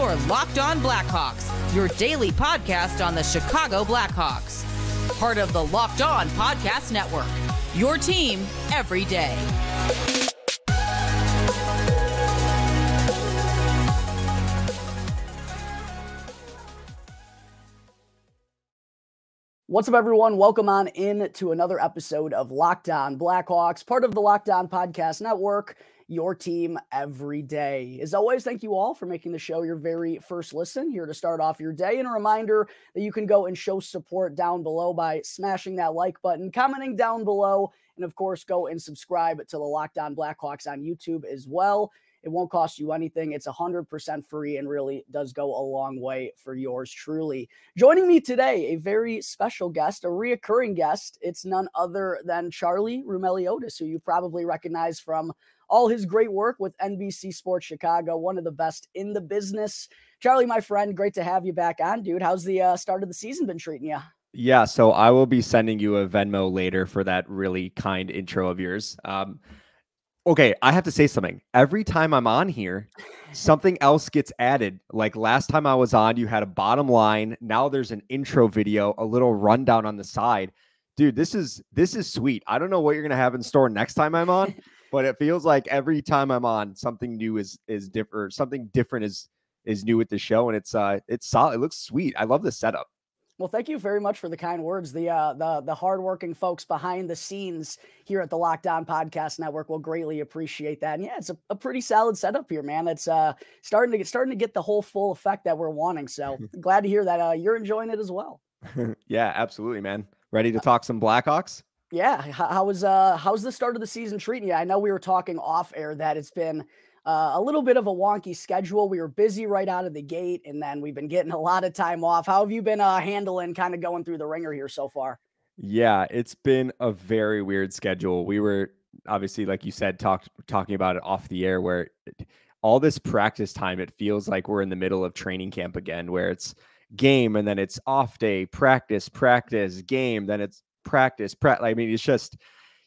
Your Locked On Blackhawks, your daily podcast on the Chicago Blackhawks. Part of the Locked On Podcast Network, your team every day. What's up, everyone? Welcome on in to another episode of Locked On Blackhawks, part of the Locked On Podcast Network, your team every day. As always, thank you all for making the show your very first listen here to start off your day. And a reminder that you can go and show support down below by smashing that like button, commenting down below, and of course, go and subscribe to the Locked On Blackhawks on YouTube as well. It won't cost you anything. It's 100% free and really does go a long way for yours truly. Joining me today, a very special guest, a reoccurring guest. It's none other than Charlie Roumeliotis, who you probably recognize from all his great work with NBC Sports Chicago, one of the best in the business. Charlie, my friend, great to have you back on, dude. How's the start of the season been treating you? Yeah, so I will be sending you a Venmo later for that really kind intro of yours. Okay, I have to say something. Every time I'm on here, something else gets added. Like last time I was on, you had a bottom line. Now there's an intro video, a little rundown on the side. Dude, this is sweet. I don't know what you're going to have in store next time I'm on, but it feels like every time I'm on, something new is different, or something different is new with the show, and it's solid. It looks sweet. I love the setup. Well, thank you very much for the kind words. The hardworking folks behind the scenes here at the Locked On Podcast Network will greatly appreciate that. And yeah, it's a pretty solid setup here, man. It's starting to get the whole full effect that we're wanting. So glad to hear that you're enjoying it as well. Yeah, absolutely, man. Ready to talk some Blackhawks? Yeah. How's the start of the season treating you? I know we were talking off air that it's been a little bit of a wonky schedule. We were busy right out of the gate, and then we've been getting a lot of time off. How have you been handling kind of going through the ringer here so far? Yeah, it's been a very weird schedule. We were obviously, like you said, talking about it off the air, where all this practice time, it feels like we're in the middle of training camp again, where it's game and then it's off day, practice, game, then it's practice. I mean, it's just,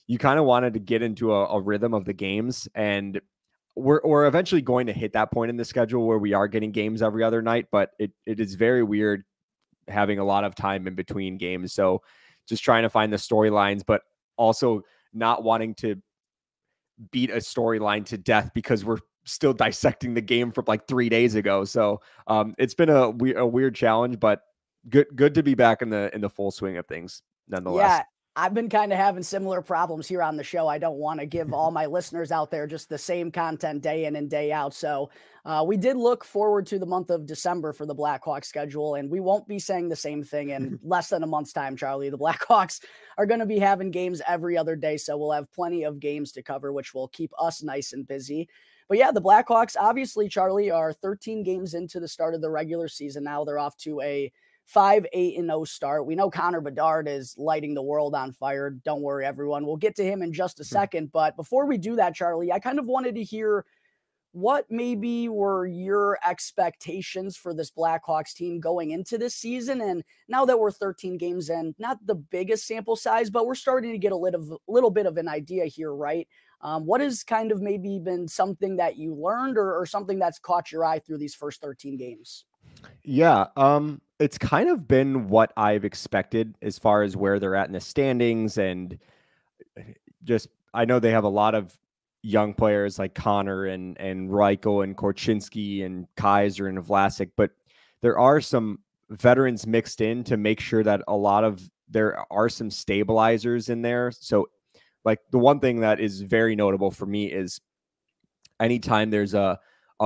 you kind of wanted to get into a rhythm of the games, and we're eventually going to hit that point in the schedule where we are getting games every other night, but it is very weird having a lot of time in between games. So just trying to find the storylines, but also not wanting to beat a storyline to death because we're still dissecting the game from like 3 days ago. So it's been a weird challenge, but good to be back in the full swing of things nonetheless. Yeah. I've been kind of having similar problems here on the show. I don't want to give all my listeners out there just the same content day in and day out. So we did look forward to the month of December for the Blackhawks schedule, and we won't be saying the same thing in less than a month's time, Charlie. The Blackhawks are going to be having games every other day, so we'll have plenty of games to cover, which will keep us nice and busy. But yeah, the Blackhawks, obviously, Charlie, are 13 games into the start of the regular season now. They're off to a 5-8-0 start. We know Connor Bedard is lighting the world on fire. Don't worry, everyone. We'll get to him in just a second. But before we do that, Charlie, I kind of wanted to hear what maybe were your expectations for this Blackhawks team going into this season. And now that we're 13 games in, not the biggest sample size, but we're starting to get a little bit of an idea here, right? What has kind of maybe been something that you learned or something that's caught your eye through these first 13 games? Yeah. It's kind of been what I've expected as far as where they're at in the standings, and just, I know they have a lot of young players like Connor and Reichel and Korchinski and Kaiser and Vlasic, but there are some veterans mixed in to make sure that there are some stabilizers in there. So like the one thing that is very notable for me is anytime there's a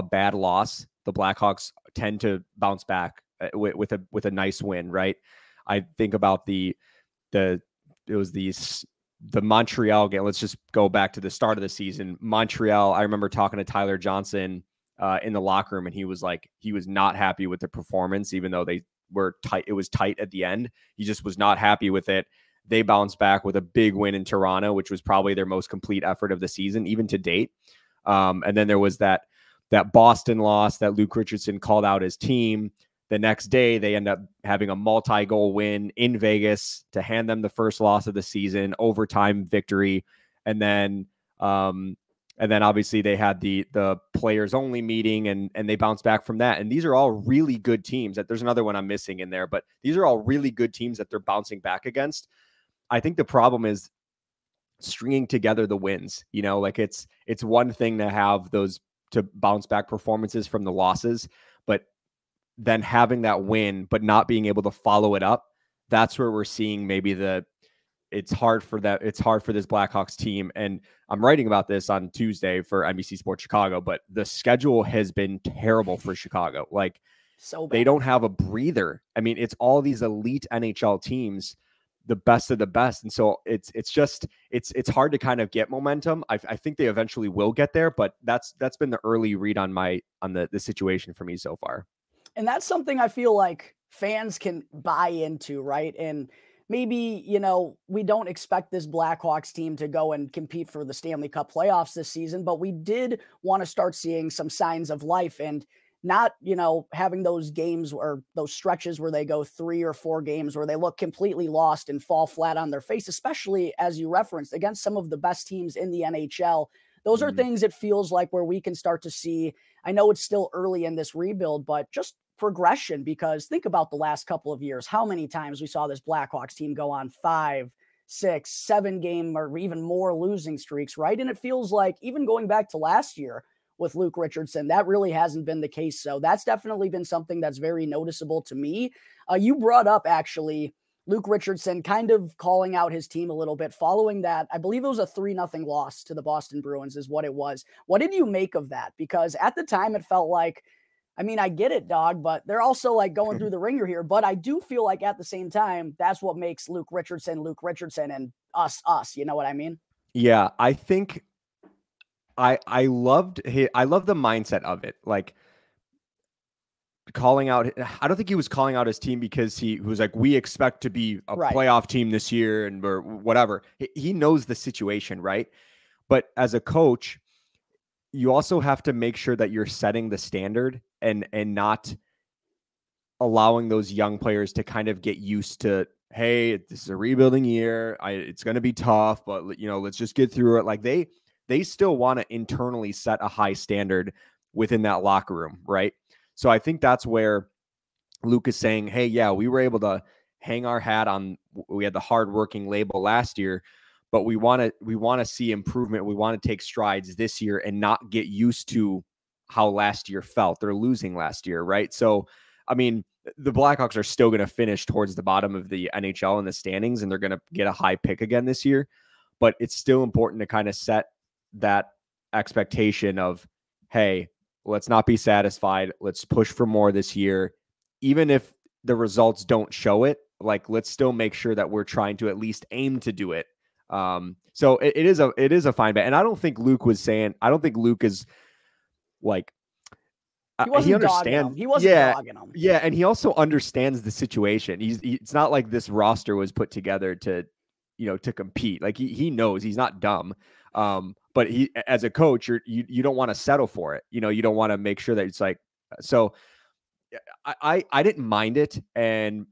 bad loss, the Blackhawks tend to bounce back with a nice win, right? I think about the Montreal game. Let's just go back to the start of the season. Montreal, I remember talking to Tyler Johnson in the locker room, and he was not happy with the performance, even though they were tight. It was tight at the end. He just was not happy with it. They bounced back with a big win in Toronto, which was probably their most complete effort of the season, even to date. And then there was that Boston loss that Luke Richardson called out his team. The next day, they end up having a multi-goal win in Vegas to hand them the first loss of the season, overtime victory. And then And then obviously they had the players only meeting and they bounced back from that. And these are all really good teams that there's another one I'm missing in there, but these are all really good teams that they're bouncing back against. I think the problem is stringing together the wins, you know, like it's one thing to have those to bounce back performances from the losses, but then having that win, but not being able to follow it up. That's where we're seeing maybe it's hard for that. It's hard for this Blackhawks team. And I'm writing about this on Tuesday for NBC Sports Chicago, but the schedule has been terrible for Chicago. Like so bad. They don't have a breather. I mean, it's all these elite NHL teams, the best of the best. And so it's just hard to kind of get momentum. I think they eventually will get there, but that's been the early read on the situation for me so far. And that's something I feel like fans can buy into, right? And maybe, you know, we don't expect this Blackhawks team to go and compete for the Stanley Cup playoffs this season, but we did want to start seeing some signs of life and not, you know, having those games or those stretches where they go 3 or 4 games where they look completely lost and fall flat on their face, especially as you referenced against some of the best teams in the NHL. Those are things it feels like where we can start to see. I know it's still early in this rebuild, but just progression, because think about the last couple of years, how many times we saw this Blackhawks team go on 5, 6, 7 game or even more losing streaks, right? And it feels like even going back to last year with Luke Richardson, that really hasn't been the case. So that's definitely been something that's very noticeable to me. You brought up actually Luke Richardson kind of calling out his team a little bit following that. I believe it was a 3-0 loss to the Boston Bruins is what it was. What did you make of that? Because at the time it felt like, I mean, I get it, dog, but they're also like going through the ringer here. But I do feel like at the same time, that's what makes Luke Richardson and us, you know what I mean? Yeah, I think I love the mindset of it. Like calling out, I don't think he was calling out his team because he was like, we expect to be a playoff team this year and or whatever. He knows the situation, right? But as a coach, you also have to make sure that you're setting the standard and not allowing those young players to kind of get used to, hey, this is a rebuilding year. It's going to be tough, but you know, let's just get through it. Like they still want to internally set a high standard within that locker room. Right. So I think that's where Luke is saying, hey, yeah, we were able to hang our hat on. We had the hardworking label last year, but we want to see improvement. We want to take strides this year and not get used to how last year felt. They're losing last year, right? So, I mean, the Blackhawks are still going to finish towards the bottom of the NHL in the standings, and they're going to get a high pick again this year. But it's still important to kind of set that expectation of, hey, let's not be satisfied. Let's push for more this year. Even if the results don't show it, like, let's still make sure that we're trying to at least aim to do it. So it is a fine bet. And I don't think Luke was saying, I don't think Luke is like, he understands. He wasn't dogging him. Yeah. And he also understands the situation. It's not like this roster was put together to, you know, to compete. Like he knows he's not dumb. But he, as a coach, you don't want to settle for it. You know, you don't want to make sure that it's like, so I didn't mind it. And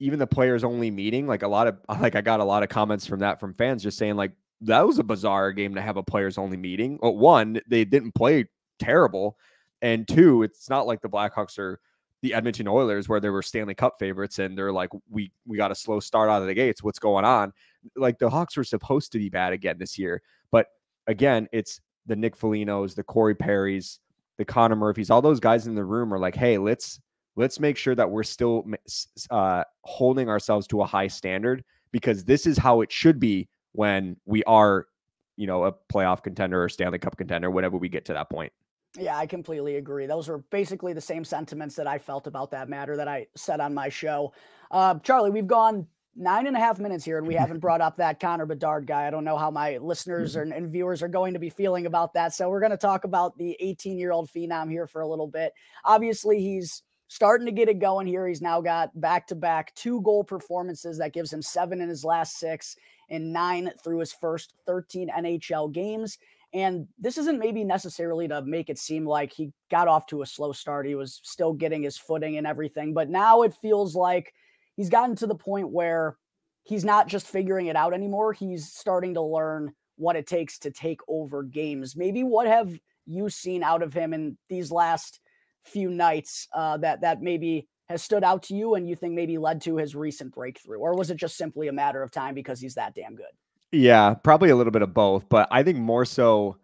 even the players only meeting, like I got a lot of comments from that from fans just saying like, that was a bizarre game to have a players only meeting. Well, one, they didn't play terrible. And two, it's not like the Blackhawks are the Edmonton Oilers where they were Stanley Cup favorites. And they're like, we got a slow start out of the gates. What's going on? Like the Hawks were supposed to be bad again this year, but again, it's the Nick Folignos, the Corey Perrys, the Connor Murphys, all those guys in the room are like, hey, let's make sure that we're still holding ourselves to a high standard, because this is how it should be when we are, you know, a playoff contender or Stanley Cup contender, whenever we get to that point. Yeah, I completely agree. Those were basically the same sentiments that I felt about that matter that I said on my show. Charlie, we've gone 9.5 minutes here and we haven't brought up that Connor Bedard guy. I don't know how my listeners and viewers are going to be feeling about that. So we're going to talk about the 18-year-old phenom here for a little bit. Obviously, he's starting to get it going here. He's now got back-to-back 2-goal performances. That gives him 7 in his last 6 and 9 through his first 13 NHL games. And this isn't maybe necessarily to make it seem like he got off to a slow start. He was still getting his footing and everything. But now it feels like he's gotten to the point where he's not just figuring it out anymore. He's starting to learn what it takes to take over games. Maybe what have you seen out of him in these last few nights that maybe has stood out to you and you think maybe led to his recent breakthrough? Or was it just simply a matter of time because he's that damn good? Yeah, probably a little bit of both, but I think more so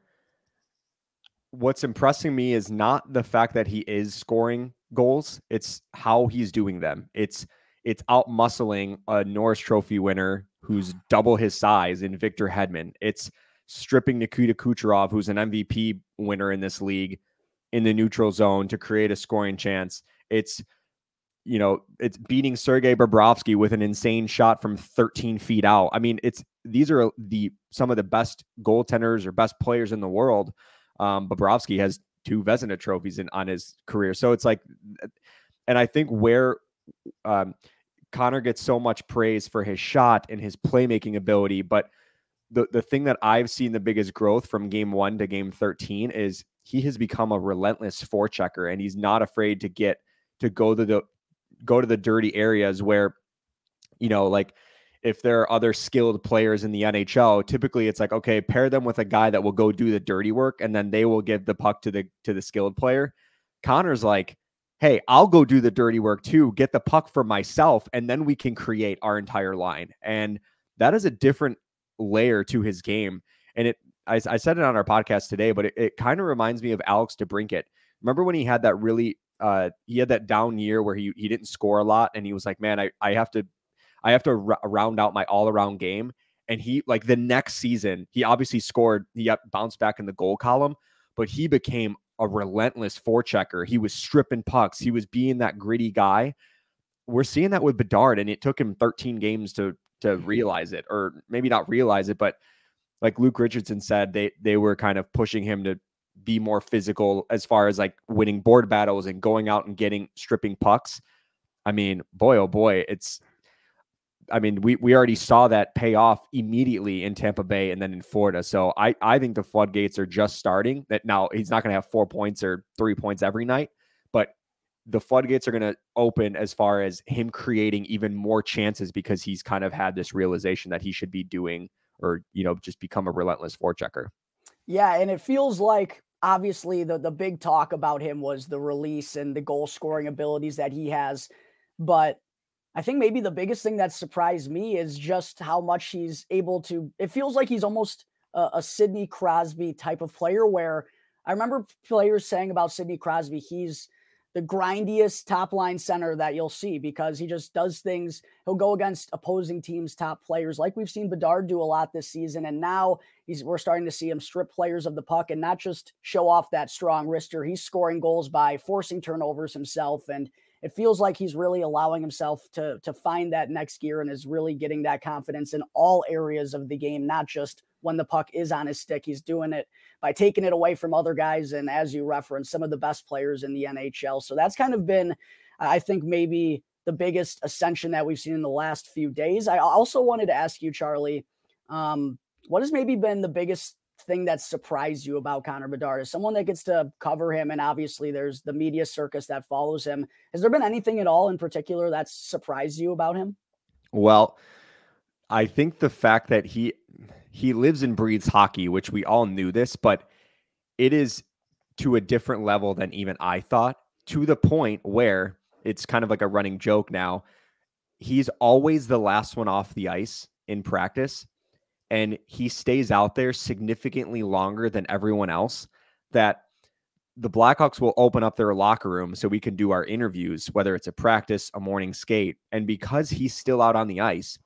what's impressing me is not the fact that he is scoring goals. It's how he's doing them. It's out muscling a Norris Trophy winner who's double his size in Victor Hedman. It's stripping Nikita Kucherov, who's an MVP winner in this league, in the neutral zone to create a scoring chance. It's beating Sergei Bobrovsky with an insane shot from 13 feet out. I mean, these are some of the best goaltenders or best players in the world. Bobrovsky has 2 Vezina trophies on his career. So it's like, and I think where Connor gets so much praise for his shot and his playmaking ability. But the thing that I've seen the biggest growth from game 1 to game 13 is he has become a relentless forechecker, and he's not afraid to go to the dirty areas where, like if there are other skilled players in the NHL, typically it's like, okay, pair them with a guy that will go do the dirty work and then they will give the puck to the skilled player. Connor's like, hey, I'll go do the dirty work too, get the puck for myself, and then we can create our entire line. And that is a different layer to his game. And I said it on our podcast today, but it kind of reminds me of Alex DeBrincat. Remember when he had that really he had that down year where he didn't score a lot and he was like, man, I have to round out my all around game. And he, like the next season, he obviously scored, he got bounced back in the goal column, but he became a relentless forechecker. He was stripping pucks. He was being that gritty guy. We're seeing that with Bedard, and it took him 13 games to realize it, or maybe not realize it, but like Luke Richardson said, they were kind of pushing him to be more physical as far as like winning board battles and going out and stripping pucks. I mean, boy, oh boy, we already saw that pay off immediately in Tampa Bay and then in Florida. So I think the floodgates are just starting. That now he's not going to have 4 points or 3 points every night, but the floodgates are going to open as far as him creating even more chances, because he's kind of had this realization that he should be doing, or, just become a relentless forechecker. Yeah. And it feels like, obviously, the big talk about him was the release and the goal scoring abilities that he has. But I think maybe the biggest thing that surprised me is just how much he's able to, it feels like he's almost a Sidney Crosby type of player, where I remember players saying about Sidney Crosby, he's the grindiest top line center that you'll see, because he just does things. He'll go against opposing teams' top players, like we've seen Bedard do a lot this season. And now we're starting to see him strip players of the puck and not just show off that strong wrister. He's scoring goals by forcing turnovers himself. And it feels like he's really allowing himself to find that next gear and is really getting that confidence in all areas of the game, not just when the puck is on his stick. He's doing it by taking it away from other guys, and, as you referenced, some of the best players in the NHL. So that's kind of been, I think, maybe the biggest ascension that we've seen in the last few days. I also wanted to ask you, Charlie, what has maybe been the biggest thing that surprised you about Connor Bedard? As someone that gets to cover him, and obviously there's the media circus that follows him, has there been anything at all in particular that's surprised you about him? Well, I think the fact that he lives and breathes hockey, which we all knew this, but it is to a different level than even I thought, to the point where it's kind of like a running joke now. He's always the last one off the ice in practice, and he stays out there significantly longer than everyone else, that the Blackhawks will open up their locker room so we can do our interviews, whether it's a practice, a morning skate. And because he's still out on the ice,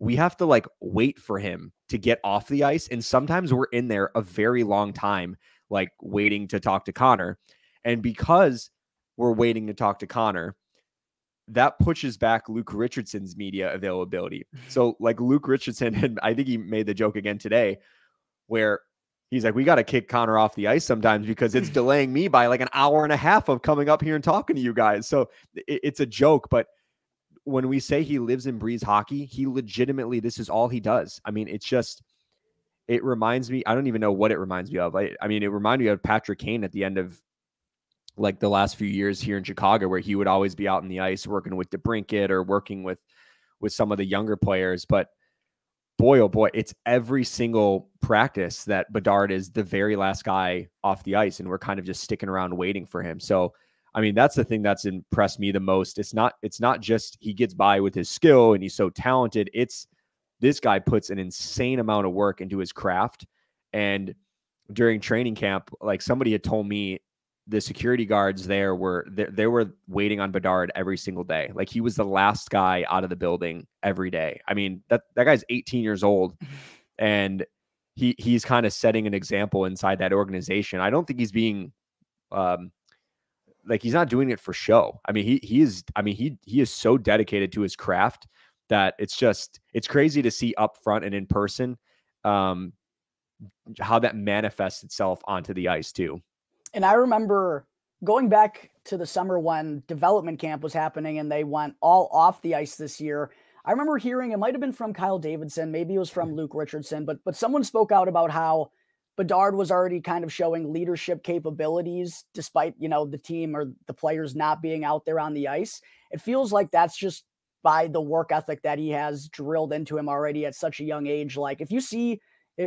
we have to like wait for him to get off the ice. And sometimes we're in there a very long time, like waiting to talk to Connor. And because we're waiting to talk to Connor, that pushes back Luke Richardson's media availability. So like Luke Richardson, and I think he made the joke again today, where he's like, we got to kick Connor off the ice sometimes because it's delaying me by like an hour and a half of coming up here and talking to you guys. So it's a joke. But when we say he lives and breathes hockey, he legitimately, this is all he does. I mean, it's just, it reminds me, I don't even know what it reminds me of. I mean, it reminded me of Patrick Kane at the end of like the last few years here in Chicago, where he would always be out on the ice working with DeBrincat or working with some of the younger players. But boy, oh boy, it's every single practice that Bedard is the very last guy off the ice, and we're kind of just sticking around waiting for him. So, I mean, that's the thing that's impressed me the most. It's not just he gets by with his skill and he's so talented. It's this guy puts an insane amount of work into his craft. And during training camp, like somebody had told me, the security guards there were they were waiting on Bedard every single day. Like he was the last guy out of the building every day. I mean, that guy's 18 years old, and he's kind of setting an example inside that organization. I don't think he's being like he's not doing it for show. I mean, he is so dedicated to his craft that it's crazy to see up front and in person how that manifests itself onto the ice too. And I remember going back to the summer when development camp was happening and they went all off the ice this year. I remember hearing, it might've been from Kyle Davidson, maybe it was from Luke Richardson, but someone spoke out about how Bedard was already kind of showing leadership capabilities despite, you know, the team or the players not being out there on the ice. It feels like that's just by the work ethic that he has drilled into him already at such a young age. Like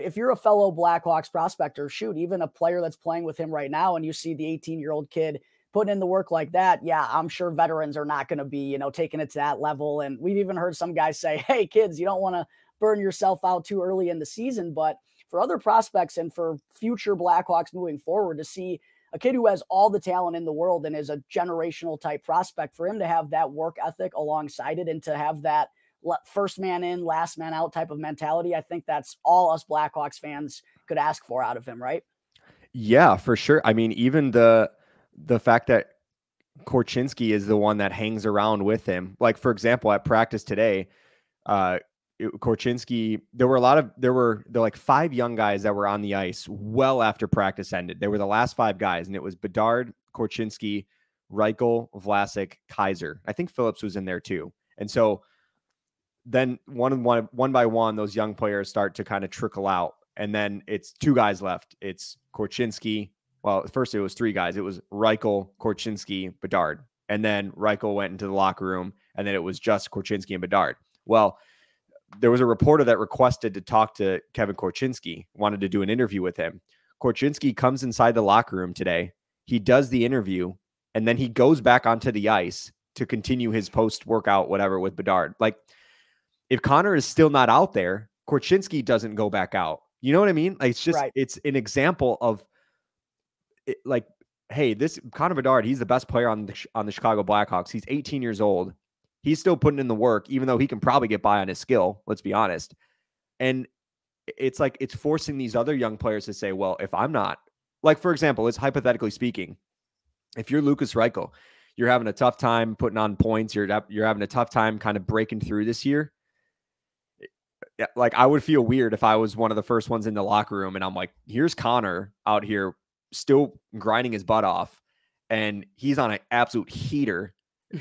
if you're a fellow Blackhawks prospect or shoot, even a player that's playing with him right now, and you see the 18-year-old kid putting in the work like that, yeah, I'm sure veterans are not going to be, you know, taking it to that level. And we've even heard some guys say, hey, kids, you don't want to burn yourself out too early in the season. But for other prospects and for future Blackhawks moving forward, to see a kid who has all the talent in the world and is a generational type prospect, for him to have that work ethic alongside it and to have that first man in, last man out type of mentality, I think that's all us Blackhawks fans could ask for out of him, right? Yeah, for sure. I mean, even the fact that Korchinski is the one that hangs around with him. Like, for example, at practice today, Korchinski, there were like five young guys that were on the ice well after practice ended. They were the last five guys, and it was Bedard, Korchinski, Reichel, Vlasic, Kaiser. I think Phillips was in there too. And so then one by one, those young players start to kind of trickle out. And then it's two guys left. It's Korchinski. Well, at first it was three guys. It was Reichel, Korchinski, Bedard. And then Reichel went into the locker room, and then it was just Korchinski and Bedard. Well, there was a reporter that requested to talk to Kevin Korchinski, wanted to do an interview with him. Korchinski comes inside the locker room today. He does the interview, and then he goes back onto the ice to continue his post-workout, whatever, with Bedard. Like, if Connor is still not out there, Korchinski doesn't go back out. You know what I mean? Like, it's just, right. It's an example of it, like, hey, this Connor Bedard, he's the best player on the Chicago Blackhawks. He's 18 years old. He's still putting in the work, even though he can probably get by on his skill. Let's be honest. And it's like, it's forcing these other young players to say, well, if I'm not, like, for example, it's hypothetically speaking, if you're Lukas Reichel, you're having a tough time putting on points. You're having a tough time kind of breaking through this year. Like, I would feel weird if I was one of the first ones in the locker room and I'm like, here's Connor out here still grinding his butt off and he's on an absolute heater.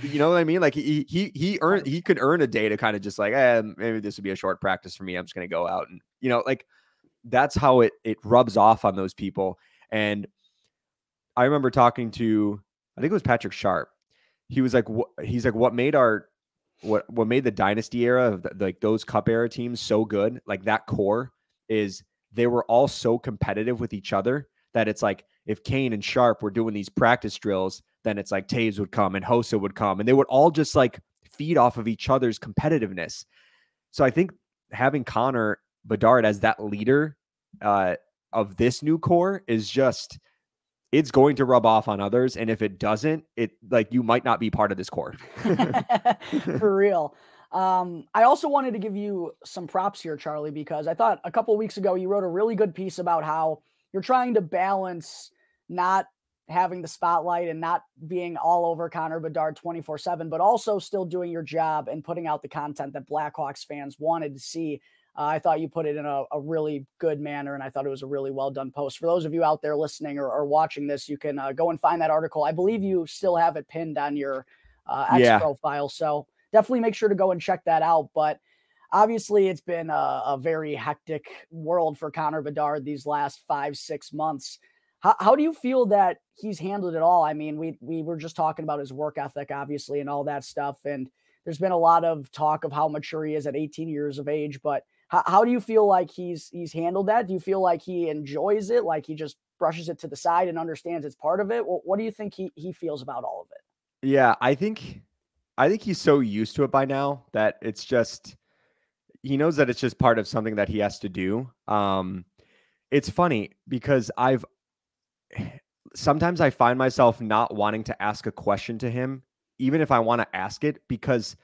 You know what I mean? Like he could earn a day to kind of just like, maybe this would be a short practice for me. I'm just going to go out and, you know, like that's how it rubs off on those people. And I remember talking to, I think it was Patrick Sharp. He was like, what made the dynasty era of like those cup era teams so good, like that core, is they were all so competitive with each other that it's like if Kane and Sharp were doing these practice drills, then it's like Toews would come and Hossa would come and they would all just like feed off of each other's competitiveness. So I think having Connor Bedard as that leader of this new core is just, it's going to rub off on others. And if it doesn't, it like you might not be part of this core. For real. I also wanted to give you some props here, Charlie, because I thought a couple of weeks ago, you wrote a really good piece about how you're trying to balance not having the spotlight and not being all over Connor Bedard 24/7, but also still doing your job and putting out the content that Blackhawks fans wanted to see. I thought you put it in a really good manner, and I thought it was a really well-done post. For those of you out there listening or watching this, you can go and find that article. I believe you still have it pinned on your X profile, so definitely make sure to go and check that out. But obviously, it's been a very hectic world for Connor Bedard these last 5-6 months. How do you feel that he's handled it all? I mean, we were just talking about his work ethic, obviously, and all that stuff, and there's been a lot of talk of how mature he is at 18 years of age, but How do you feel like he's handled that? Do you feel like he enjoys it? Like he just brushes it to the side and understands it's part of it? What do you think he feels about all of it? Yeah, I think he's so used to it by now that it's just, he knows that it's just part of something that he has to do. It's funny because sometimes I find myself not wanting to ask a question to him, even if I want to ask it, because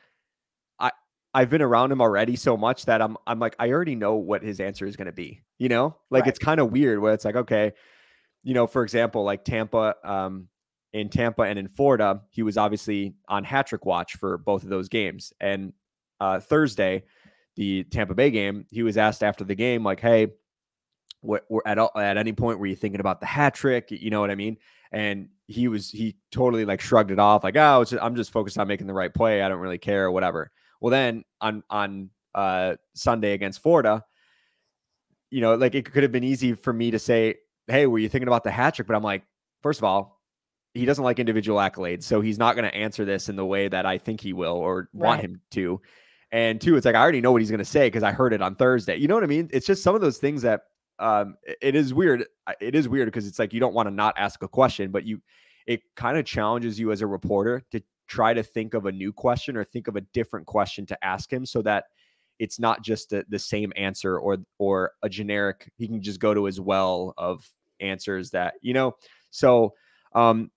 I've been around him already so much that I'm like, I already know what his answer is going to be, you know, like, right. It's kind of weird where it's like, okay, you know, for example, like in Tampa and in Florida, he was obviously on hat trick watch for both of those games. And Thursday, the Tampa Bay game, he was asked after the game, like, hey, at any point, were you thinking about the hat trick? You know what I mean? And he totally like shrugged it off. Like, oh, I'm just focused on making the right play. I don't really care or whatever. Well, then on Sunday against Florida, you know, like it could have been easy for me to say, hey, were you thinking about the hat trick? But I'm like, first of all, he doesn't like individual accolades. So he's not going to answer this in the way that I think he will or want him to. And two, it's like, I already know what he's going to say because I heard it on Thursday. You know what I mean? It's just some of those things that it is weird. It is weird because it's like, you don't want to not ask a question, but it kind of challenges you as a reporter to try to think of a new question or think of a different question to ask him so that it's not just the same answer or a generic, he can just go to his well of answers that, you know, so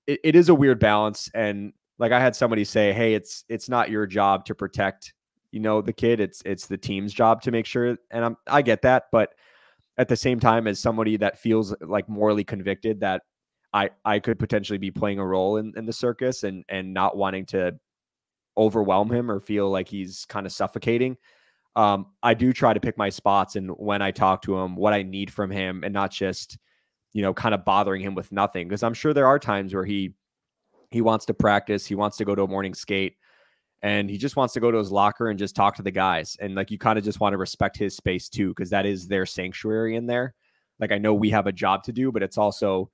it is a weird balance. And like I had somebody say, hey, it's not your job to protect, you know, the kid, it's the team's job to make sure. And I get that, but at the same time, as somebody that feels like morally convicted that I could potentially be playing a role in the circus and not wanting to overwhelm him or feel like he's kind of suffocating. I do try to pick my spots and when I talk to him, what I need from him and not just, you know, kind of bothering him with nothing. Because I'm sure there are times where he wants to practice, he wants to go to a morning skate, and he just wants to go to his locker and just talk to the guys. And like, you kind of just want to respect his space too, because that is their sanctuary in there. Like, I know we have a job to do, but it's also,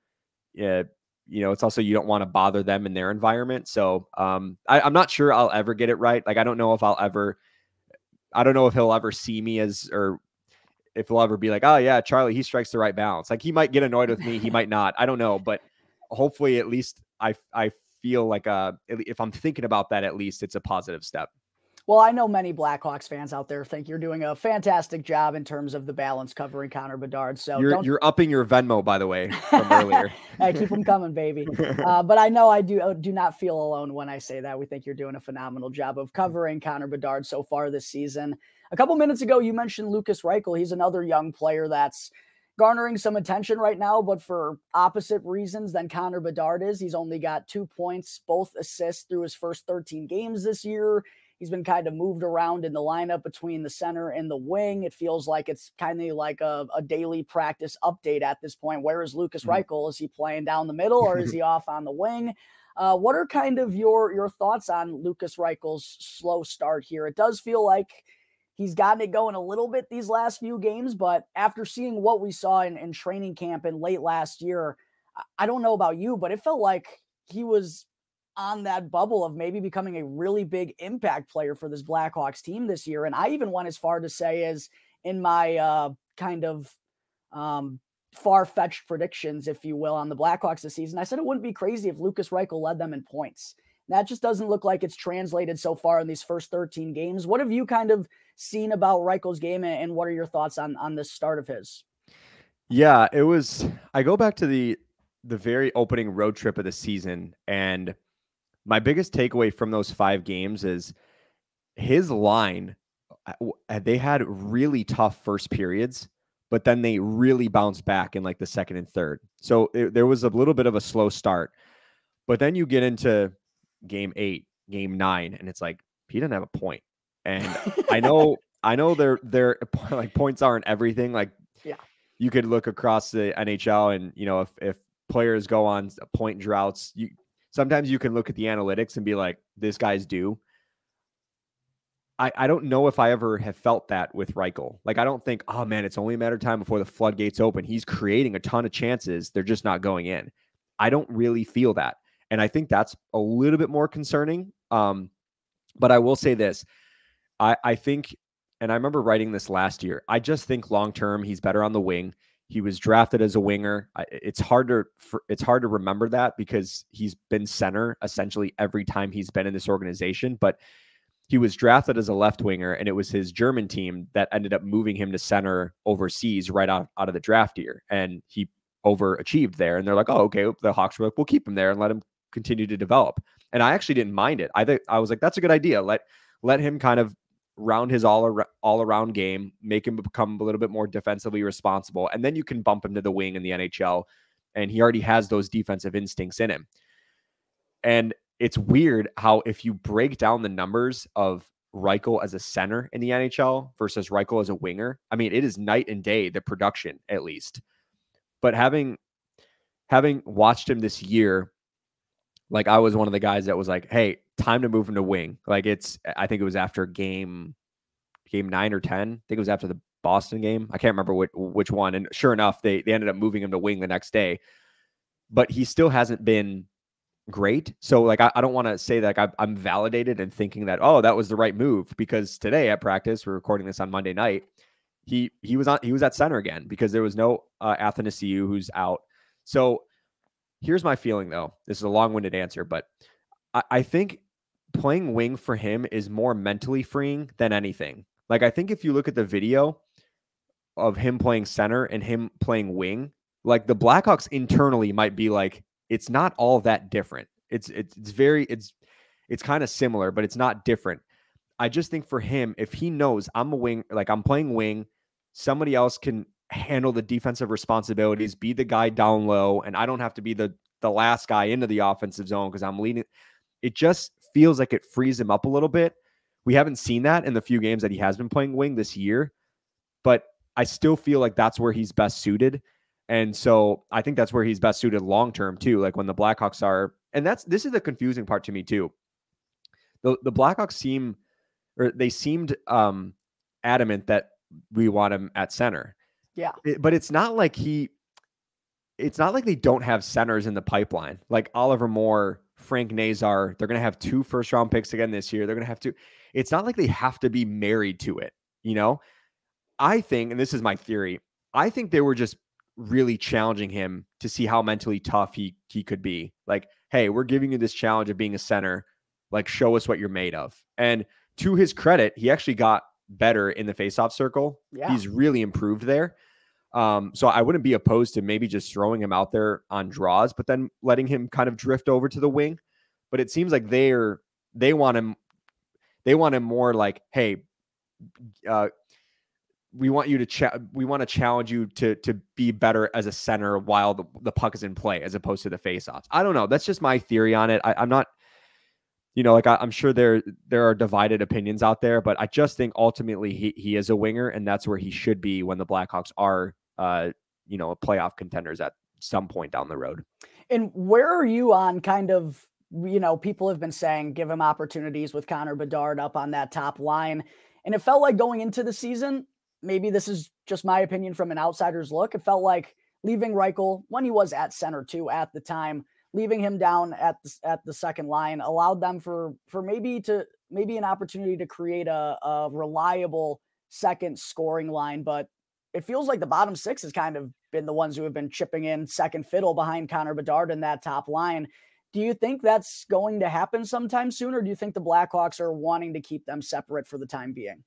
yeah, you know, it's also, you don't want to bother them in their environment. So I'm not sure I'll ever get it right. Like, I don't know if he'll ever see me as, or if he'll ever be like, oh yeah, Charlie, he strikes the right balance. Like, he might get annoyed with me. He might not, I don't know, but hopefully at least I feel like, if I'm thinking about that, at least it's a positive step. Well, I know many Blackhawks fans out there think you're doing a fantastic job in terms of the balance covering Connor Bedard. So you're upping your Venmo, by the way, from earlier. Hey, keep them coming, baby. But I know I do not feel alone when I say that. We think you're doing a phenomenal job of covering Connor Bedard so far this season. A couple minutes ago, you mentioned Lukas Reichel. He's another young player that's garnering some attention right now, but for opposite reasons than Connor Bedard is. He's only got 2 points, both assists through his first 13 games this year. He's been kind of moved around in the lineup between the center and the wing. It feels like it's kind of like a daily practice update at this point. Where is Lukas Reichel? Is he playing down the middle or is he off on the wing? What are kind of your thoughts on Lukas Reichel's slow start here? It does feel like he's gotten it going a little bit these last few games, but after seeing what we saw in training camp and late last year, I don't know about you, but it felt like he was on that bubble of maybe becoming a really big impact player for this Blackhawks team this year. And I even went as far to say as in my kind of far-fetched predictions, if you will, on the Blackhawks this season, I said it wouldn't be crazy if Lukas Reichel led them in points. And that just doesn't look like it's translated so far in these first 13 games. What have you kind of seen about Reichel's game and what are your thoughts on this start of his? Yeah, it was, I go back to the very opening road trip of the season, and my biggest takeaway from those 5 games is his line. They had really tough first periods, but then they really bounced back in like the second and third. So there was a little bit of a slow start, but then you get into game 8, game 9, and it's like, he didn't have a point. And I know they're like, points aren't everything. Like, yeah, you could look across the NHL and, you know, if players go on point droughts, sometimes you can look at the analytics and be like, this guy's due. I don't know if I ever have felt that with Reichel. Like, I don't think, oh man, it's only a matter of time before the floodgates open. He's creating a ton of chances. They're just not going in. I don't really feel that. And I think that's a little bit more concerning. But I will say this. I think and I remember writing this last year, I just think long-term he's better on the wing. He was drafted as a winger. It's hard to remember that because he's been center essentially every time he's been in this organization, but he was drafted as a left winger, and it was his German team that ended up moving him to center overseas right out of the draft year, and he overachieved there. And they're like, oh, okay, the Hawks were like, we'll keep him there and let him continue to develop. And I actually didn't mind it. I was like, that's a good idea. Let him kind of round his all around game, make him become a little bit more defensively responsible, and then you can bump him to the wing in the NHL. And he already has those defensive instincts in him. And it's weird how if you break down the numbers of Reichel as a center in the NHL versus Reichel as a winger, I mean, it is night and day, the production at least. But having watched him this year, like I was one of the guys that was like, hey, time to move him to wing. Like I think it was after game 9 or 10. I think it was after the Boston game. I can't remember which one. And sure enough, they ended up moving him to wing the next day. But he still hasn't been great. So like, I don't want to say that like, I'm validated in thinking that, oh, that was the right move, because today at practice, we're recording this on Monday night, he was at center again because there was no Athanasiou, who's out. So here's my feeling though. This is a long-winded answer, but I think playing wing for him is more mentally freeing than anything. Like I think if you look at the video of him playing center and him playing wing, like the Blackhawks internally might be like, it's not all that different. It's kind of similar, but it's not different. I just think for him, if he knows I'm a wing, like I'm playing wing, somebody else can handle the defensive responsibilities, be the guy down low, and I don't have to be the last guy into the offensive zone because I'm leading. It just feels like it frees him up a little bit. We haven't seen that in the few games that he has been playing wing this year, but I still feel like that's where he's best suited. And so I think that's where he's best suited long-term too. Like when the Blackhawks are, and this is the confusing part to me too. The Blackhawks seemed adamant that we want him at center. Yeah. But it's not like they don't have centers in the pipeline. Like Oliver Moore, Frank Nazar, they're going to have 2 first-round picks again this year. They're going to have to, it's not like they have to be married to it. You know, I think, and this is my theory, I think they were just really challenging him to see how mentally tough he could be. Like, hey, we're giving you this challenge of being a center. Like, show us what you're made of. And to his credit, he actually got better in the faceoff circle. Yeah. He's really improved there. So I wouldn't be opposed to maybe just throwing him out there on draws, but then letting him kind of drift over to the wing. But it seems like they want him more like, hey, we want to challenge you to be better as a center while the puck is in play, as opposed to the faceoffs. I don't know. That's just my theory on it. I'm not, you know, like I'm sure there are divided opinions out there, but I just think ultimately he is a winger, and that's where he should be when the Blackhawks are, you know, playoff contenders at some point down the road. And where are you on kind of, you know, people have been saying give him opportunities with Connor Bedard up on that top line, and it felt like going into the season, maybe this is just my opinion from an outsider's look, it felt like leaving Reichel, when he was at center too at the time, leaving him down at the second line allowed them for maybe an opportunity to create a reliable second scoring line. But it feels like the bottom six has kind of been the ones who have been chipping in second fiddle behind Connor Bedard in that top line. Do you think that's going to happen sometime soon, or do you think the Blackhawks are wanting to keep them separate for the time being?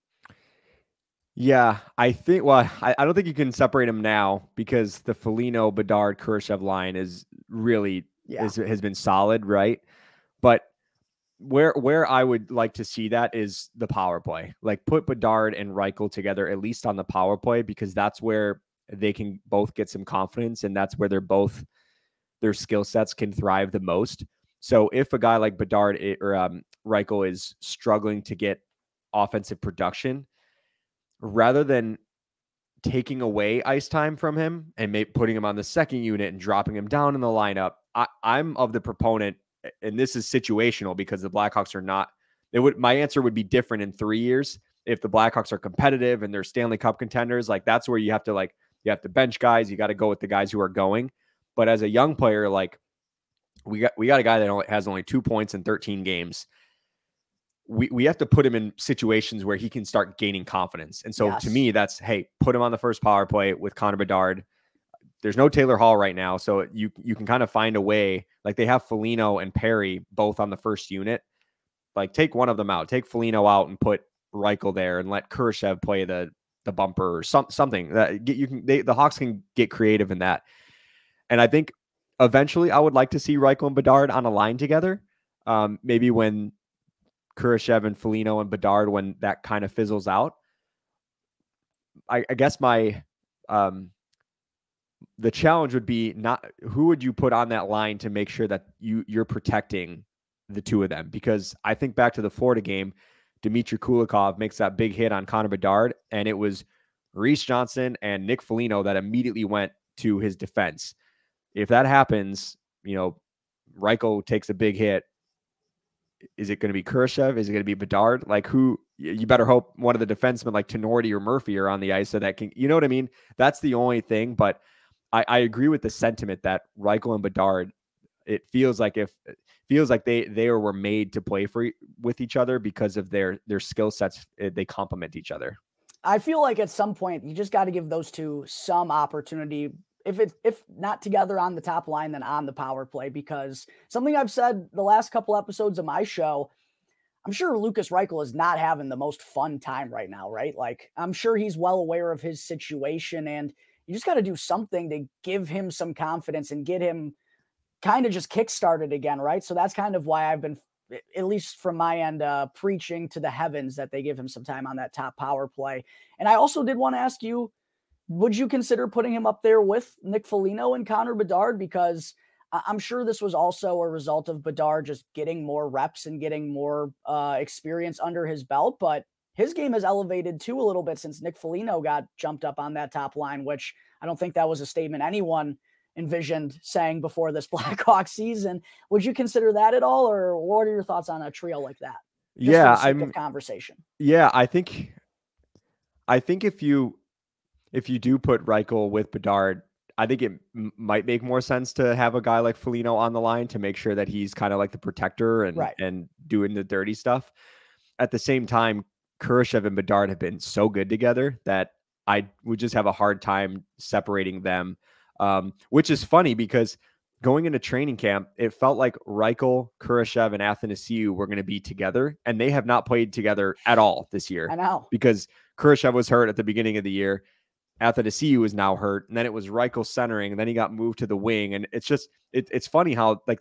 Yeah, I think, well, I don't think you can separate them now because the Foligno, Bedard, Kurashev line is really, has been solid, right? But where I would like to see that is the power play. Like put Bedard and Reichel together, at least on the power play, because that's where they can both get some confidence, and that's where they're both, their skill sets can thrive the most. So if a guy like Bedard or Reichel is struggling to get offensive production, rather than taking away ice time from him and putting him on the second unit and dropping him down in the lineup, I'm of the proponent, and this is situational because the Blackhawks are not, my answer would be different in 3 years. If the Blackhawks are competitive and they're Stanley Cup contenders, like that's where you have to bench guys. You got to go with the guys who are going. But as a young player, like we got a guy that has only 2 points in 13 games. we have to put him in situations where he can start gaining confidence. And so to me, that's, hey, put him on the first power play with Connor Bedard. There's no Taylor Hall right now, so you can kind of find a way. Like, they have Foligno and Perry both on the first unit. Like, take one of them out. Take Foligno out and put Reichel there and let Kurashev play the bumper or something. That you can, the Hawks can get creative in that. And I think eventually I would like to see Reichel and Bedard on a line together. Maybe when Kurashev and Foligno and Bedard, when that kind of fizzles out. I guess my... the challenge would be not who would you put on that line to make sure that you're protecting the two of them? Because I think back to the Florida game, Dmitry Kulikov makes that big hit on Connor Bedard, and it was Reese Johnson and Nick Foligno that immediately went to his defense. If that happens, you know, Reichel takes a big hit. Is it going to be Kurashev? Is it going to be Bedard? Like, who? You better hope one of the defensemen like Tenorti or Murphy are on the ice so that can, you know what I mean? That's the only thing. But I agree with the sentiment that Reichel and Bedard, it feels like they were made to play with each other because of their skill sets. They complement each other. I feel like at some point you just got to give those two some opportunity. If not together on the top line, then on the power play, because something I've said the last couple episodes of my show, I'm sure Lukas Reichel is not having the most fun time right now, right? Like, I'm sure he's well aware of his situation, and you just got to do something to give him some confidence and get him kind of just kickstarted again, right? So that's kind of why I've been, at least from my end, preaching to the heavens that they give him some time on that top power play. And I also did want to ask you, would you consider putting him up there with Nick Foligno and Connor Bedard? Because I'm sure this was also a result of Bedard just getting more reps and getting more experience under his belt, but his game has elevated too a little bit since Nick Foligno got jumped up on that top line, which I don't think that was a statement anyone envisioned saying before this Blackhawks season. Would you consider that at all, or what are your thoughts on a trio like that? Just conversation. Yeah, I think if you do put Reichel with Bedard, I think it might make more sense to have a guy like Foligno on the line to make sure that he's kind of like the protector and and doing the dirty stuff. At the same time, Kurashev and Bedard have been so good together that I would just have a hard time separating them, which is funny because going into training camp, it felt like Reichel, Kurashev, and Athanasiou were going to be together, and they have not played together at all this year. I know. Because Kurashev was hurt at the beginning of the year. Athanasiou is now hurt, and then it was Reichel centering, and then he got moved to the wing, and it's just, it's funny how, like,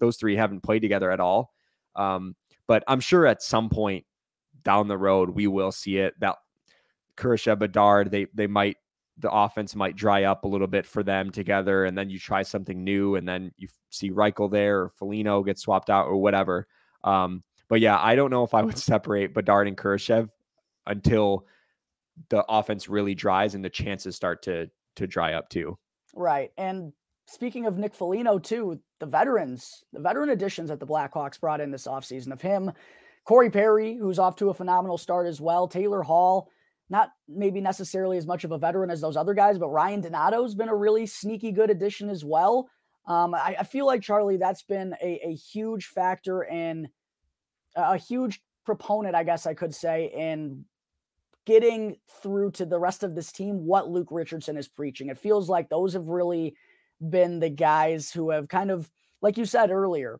those three haven't played together at all. But I'm sure at some point down the road, we will see it. That Kurashev, Bedard, the offense might dry up a little bit for them together. And then you try something new, and then you see Reichel there, or Foligno gets swapped out, or whatever. But yeah, I don't know if I would separate Bedard and Kurashev until the offense really dries and the chances start to dry up too. Right. And speaking of Nick Foligno too, the veteran additions that the Blackhawks brought in this offseason of him, Corey Perry, who's off to a phenomenal start as well. Taylor Hall, not maybe necessarily as much of a veteran as those other guys, but Ryan Donato's been a really sneaky good addition as well. I feel like, Charlie, that's been a huge factor and a huge proponent, I guess I could say, in getting through to the rest of this team what Luke Richardson is preaching. It feels like those have really been the guys who have kind of, like you said earlier,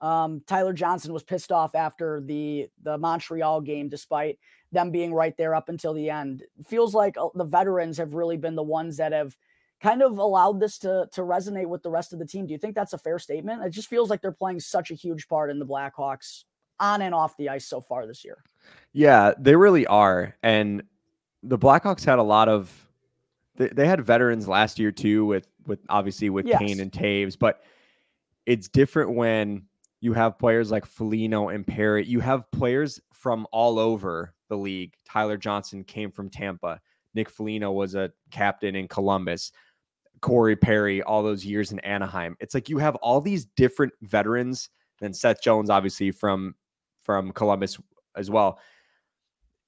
Tyler Johnson was pissed off after the Montreal game, despite them being right there up until the end. It feels like the veterans have really been the ones that have kind of allowed this to resonate with the rest of the team. Do you think that's a fair statement? It just feels like they're playing such a huge part in the Blackhawks on and off the ice so far this year. Yeah, they really are. And the Blackhawks had a lot of, they had veterans last year too, with obviously with Kane and Toews, but it's different when you have players like Foligno and Perry. You have players from all over the league. Tyler Johnson came from Tampa. Nick Foligno was a captain in Columbus. Corey Perry, all those years in Anaheim. It's like you have all these different veterans. Then Seth Jones, obviously, from Columbus as well.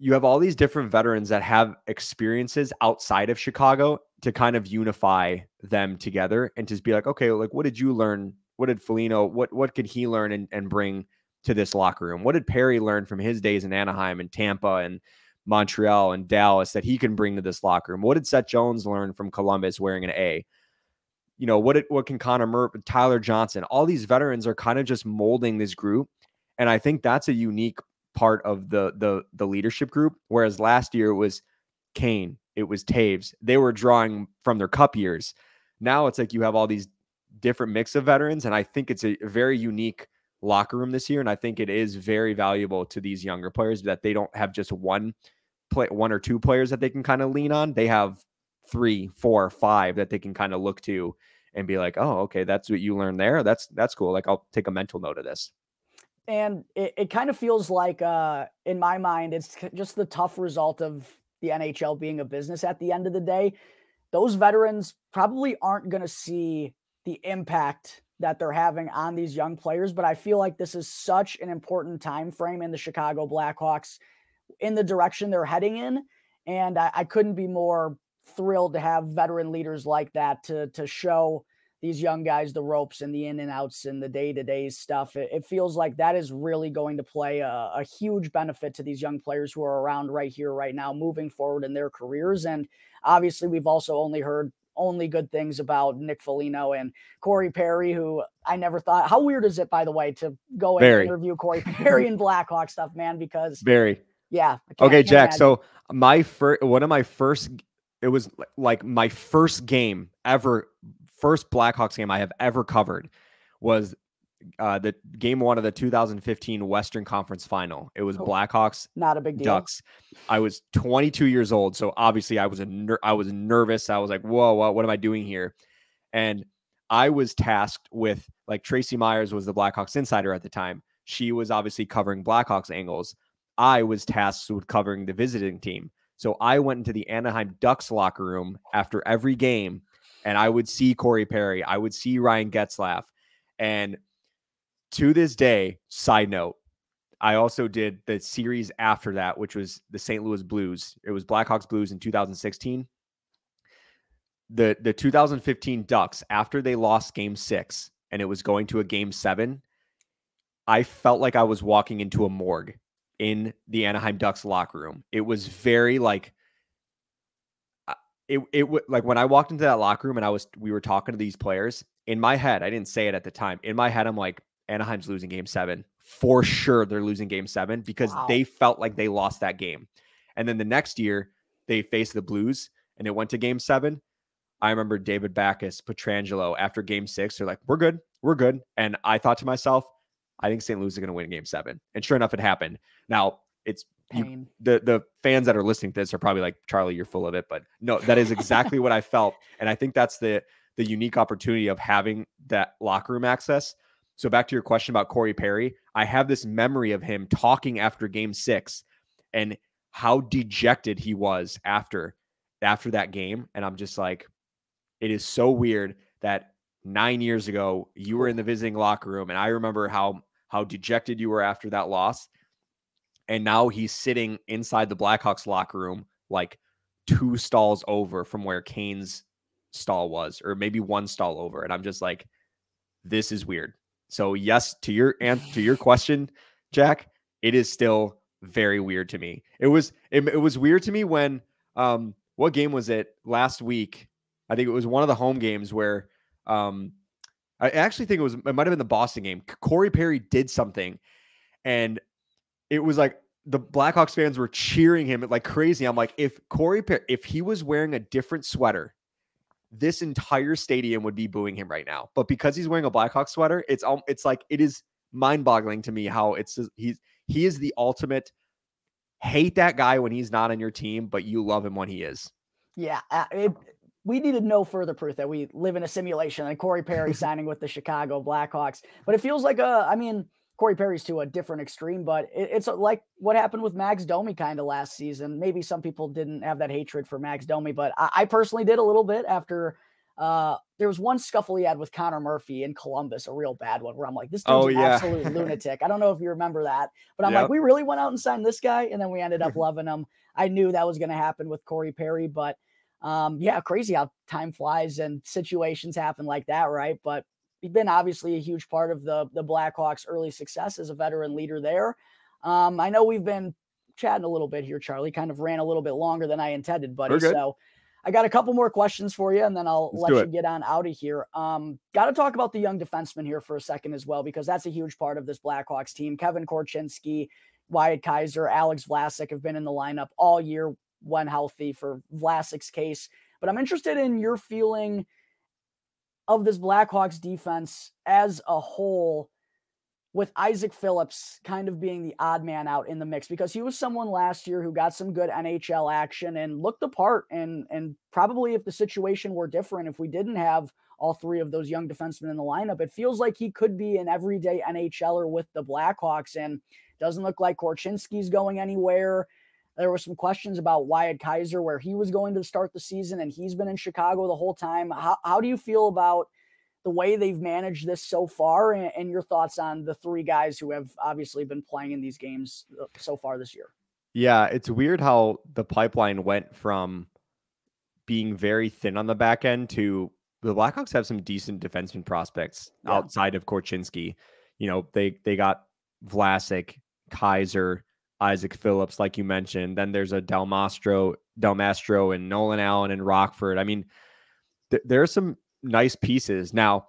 You have all these different veterans that have experiences outside of Chicago to kind of unify them together and just be like, okay, like, what did you learn? What did Foligno, what could he learn and bring to this locker room? What did Perry learn from his days in Anaheim and Tampa and Montreal and Dallas that he can bring to this locker room? What did Seth Jones learn from Columbus wearing an A? You know, what can Connor Murphy, Tyler Johnson, all these veterans are kind of just molding this group. And I think that's a unique part of the leadership group. Whereas last year it was Kane, it was Toews. They were drawing from their cup years. Now it's like you have all these different mix of veterans. And I think it's a very unique locker room this year. And I think it is very valuable to these younger players that they don't have just one or two players that they can kind of lean on. They have 3, 4, 5 that they can kind of look to and be like, oh, okay, that's what you learned there. That's cool. Like, I'll take a mental note of this. And it kind of feels like, in my mind, it's just the tough result of the NHL being a business at the end of the day. Those veterans probably aren't going to see the impact that they're having on these young players. But I feel like this is such an important time frame in the Chicago Blackhawks in the direction they're heading in. And I couldn't be more thrilled to have veteran leaders like that to show these young guys the ropes and the in and outs and the day-to-day stuff. It feels like that is really going to play a huge benefit to these young players who are around right here, right now, moving forward in their careers. And obviously we've also only heard only good things about Nick Foligno and Corey Perry, who I never thought, how weird is it, by the way, to go and interview Corey Perry and Blackhawk stuff, man, because yeah. Okay, Jack. Imagine. So it was like my first game ever, first Blackhawks game I have ever covered was the game 1 of the 2015 Western Conference Final. It was Blackhawks, not a big deal. Ducks. I was 22 years old, so obviously I was nervous. I was like, whoa, what am I doing here? And I was tasked with, like, Tracy Myers was the Blackhawks insider at the time. She was obviously covering Blackhawks angles. I was tasked with covering the visiting team. So I went into the Anaheim Ducks locker room after every game, and I would see Corey Perry. I would see Ryan Getzlaff. And to this day, side note, I also did the series after that, which was the St. Louis Blues. It was Blackhawks Blues in 2016. The 2015 Ducks, after they lost game 6 and it was going to a game 7, I felt like I was walking into a morgue in the Anaheim Ducks locker room. It was very like, like when I walked into that locker room and we were talking to these players in my head, I didn't say it at the time. In my head, I'm like, Anaheim's losing game 7 for sure. They're losing game 7 because they felt like they lost that game. And then the next year they faced the Blues and it went to game 7. I remember David Backus, Pietrangelo, after game 6, they're like, we're good. We're good. And I thought to myself, I think St. Louis is going to win game 7. And sure enough, it happened. Now, it's the fans that are listening to this are probably like, Charlie, you're full of it. But no, that is exactly what I felt. And I think that's the unique opportunity of having that locker room access. So back to your question about Corey Perry, I have this memory of him talking after game 6 and how dejected he was after that game. And I'm just like, it is so weird that 9 years ago, you were in the visiting locker room, and I remember how dejected you were after that loss. And now he's sitting inside the Blackhawks locker room, like 2 stalls over from where Kane's stall was, or maybe 1 stall over. And I'm just like, this is weird. So yes, to your answer to your question, Jack, it is still very weird to me. It was weird to me when what game was it last week? I think it was one of the home games where. I actually think it might've been the Boston game. Corey Perry did something and it was like the Blackhawks fans were cheering him like crazy. I'm like, if Corey Perry, if he was wearing a different sweater, this entire stadium would be booing him right now. But because he's wearing a Blackhawks sweater, it's like, it is mind boggling to me how he is the ultimate hate that guy when he's not on your team, but you love him when he is. Yeah. We needed no further proof that we live in a simulation and Corey Perry signing with the Chicago Blackhawks. But it feels like, I mean, Corey Perry's to a different extreme, but it's like what happened with Max Domi kind of last season. Maybe some people didn't have that hatred for Max Domi, but I personally did a little bit after there was one scuffle he had with Connor Murphy in Columbus, a real bad one, where I'm like, this dude's an absolute lunatic. I don't know if you remember that, but I'm like, we really went out and signed this guy, and then we ended up loving him. I knew that was going to happen with Corey Perry, but yeah, crazy how time flies and situations happen like that, right? But he's been obviously a huge part of the Blackhawks' early success as a veteran leader there. I know we've been chatting a little bit here, Charlie, kind of ran a little bit longer than I intended, buddy. So I got a couple more questions for you, and then I'll let you get on out of here. Got to talk about the young defenseman here for a second as well, because that's a huge part of this Blackhawks team. Kevin Korchinski, Wyatt Kaiser, Alex Vlasic have been in the lineup all year when healthy for Vlasic's case. But I'm interested in your feeling of this Blackhawks defense as a whole, with Isaac Phillips kind of being the odd man out in the mix, because he was someone last year who got some good NHL action and looked the part. And probably if the situation were different, if we didn't have all three of those young defensemen in the lineup, it feels like he could be an everyday NHLer with the Blackhawks, and doesn't look like Korchinski's going anywhere. There were some questions about Wyatt Kaiser, where he was going to start the season, and he's been in Chicago the whole time. How do you feel about the way they've managed this so far, and your thoughts on the three guys who have obviously been playing in these games so far this year? Yeah, it's weird how the pipeline went from being very thin on the back end to the Blackhawks have some decent defenseman prospects outside of Korchinski. You know, they got Vlasic, Kaiser, Isaac Phillips, like you mentioned. Then there's a Del Mastro and Nolan Allen and Rockford. I mean, there are some nice pieces. Now,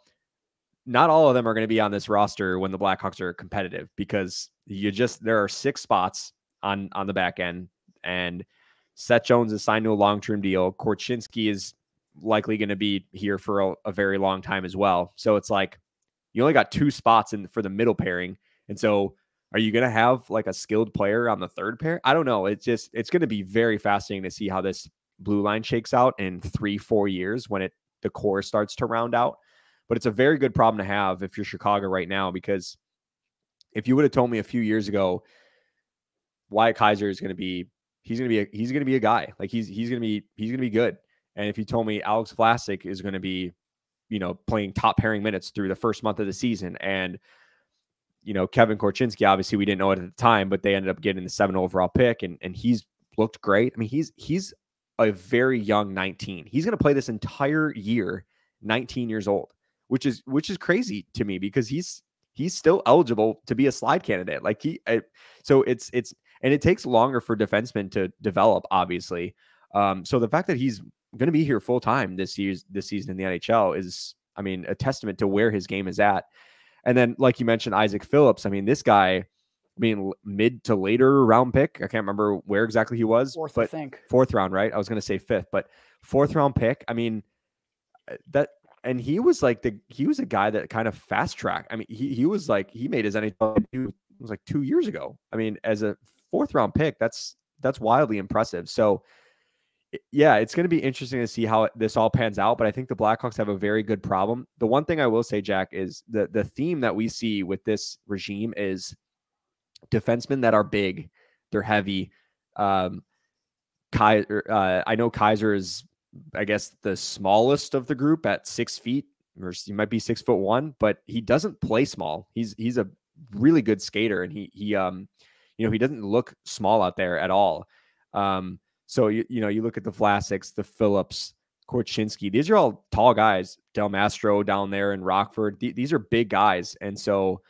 not all of them are going to be on this roster when the Blackhawks are competitive, because there are six spots on the back end, and Seth Jones is signed to a long-term deal. Korchinski is likely going to be here for a very long time as well. So it's like, you only got two spots for the middle pairing. And so are you going to have like a skilled player on the third pair? I don't know. It's going to be very fascinating to see how this blue line shakes out in 3-4 years when the core starts to round out. But it's a very good problem to have if you're Chicago right now, because if you would have told me a few years ago, Wyatt Kaiser is going to be, he's going to be a guy, like he's going to be good. And if you told me Alex Vlasic is going to be, you know, playing top pairing minutes through the first month of the season, and, you know, Kevin Korchinski, obviously we didn't know it at the time, but they ended up getting the 7th overall pick, and he's looked great. I mean, he's a very young 19. He's going to play this entire year, 19 years old, which is crazy to me, because he's still eligible to be a slide candidate. Like so it takes longer for defensemen to develop, obviously. So the fact that he's going to be here full time this season in the NHL is, I mean, a testament to where his game is at. And then, like you mentioned, Isaac Phillips. I mean, this guy, mid to later round pick. I can't remember where exactly he was. Fourth round, right? I was going to say fifth, but 4th round pick. I mean, that, and he was like he was a guy that kind of fast track. I mean, he was like, he made his NHL, it was like 2 years ago. I mean, as a 4th round pick, that's wildly impressive. So yeah, it's going to be interesting to see how this all pans out, but I think the Blackhawks have a very good problem. The one thing I will say, Jack, is the theme that we see with this regime is defensemen that are big, they're heavy. I know Kaiser is, I guess, the smallest of the group at 6 feet, or he might be 6'1", but he doesn't play small. He's a really good skater, and he doesn't look small out there at all. So you look at the Vlasics, the Phillips, Korchinski, these are all tall guys. Del Mastro down there in Rockford, these are big guys, and so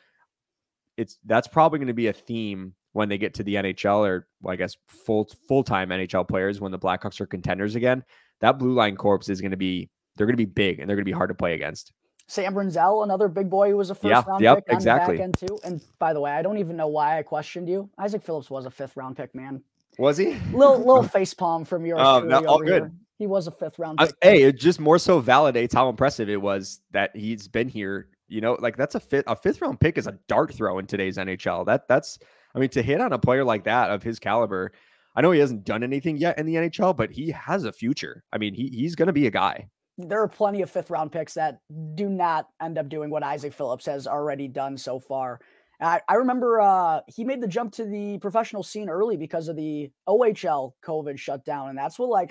that's probably going to be a theme when they get to the NHL, or I guess full-time NHL players, when the Blackhawks are contenders again. That blue line corps is going to be, they're going to be big, and they're going to be hard to play against. Sam Brunzel, another big boy who was a first round pick exactly on the back end too. And by the way, I don't even know why I questioned you. Isaac Phillips was a 5th round pick, man. Was he? Little face palm from your all good. Here. He was a 5th round pick. Hey, it just more so validates how impressive it was that he's been here. You know, like that's a 5th round pick is a dart throw in today's NHL. That's, I mean, to hit on a player like that of his caliber, I know he hasn't done anything yet in the NHL, but he has a future. I mean, he's going to be a guy. There are plenty of 5th round picks that do not end up doing what Isaac Phillips has already done so far. I remember he made the jump to the professional scene early because of the OHL COVID shutdown. And that's what